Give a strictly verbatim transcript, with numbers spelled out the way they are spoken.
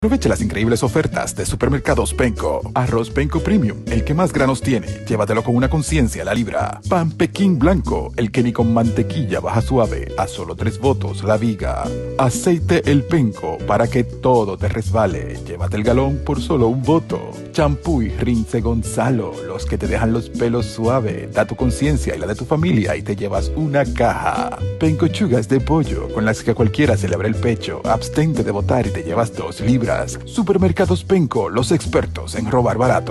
Aprovecha las increíbles ofertas de Supermercados Penco. Arroz Penco Premium, el que más granos tiene. Llévatelo con una conciencia a la libra. Pan Pekín Blanco, el que ni con mantequilla baja suave. A solo tres votos la viga. Aceite El Penco, para que todo te resbale. Llévate el galón por solo un voto. Champú y rince Gonzalo, los que te dejan los pelos suave. Da tu conciencia y la de tu familia y te llevas una caja. Pencochugas de pollo, con las que a cualquiera se le abre el pecho. Abstente de votar y te llevas dos libras. Supermercados Penco, los expertos en robar barato.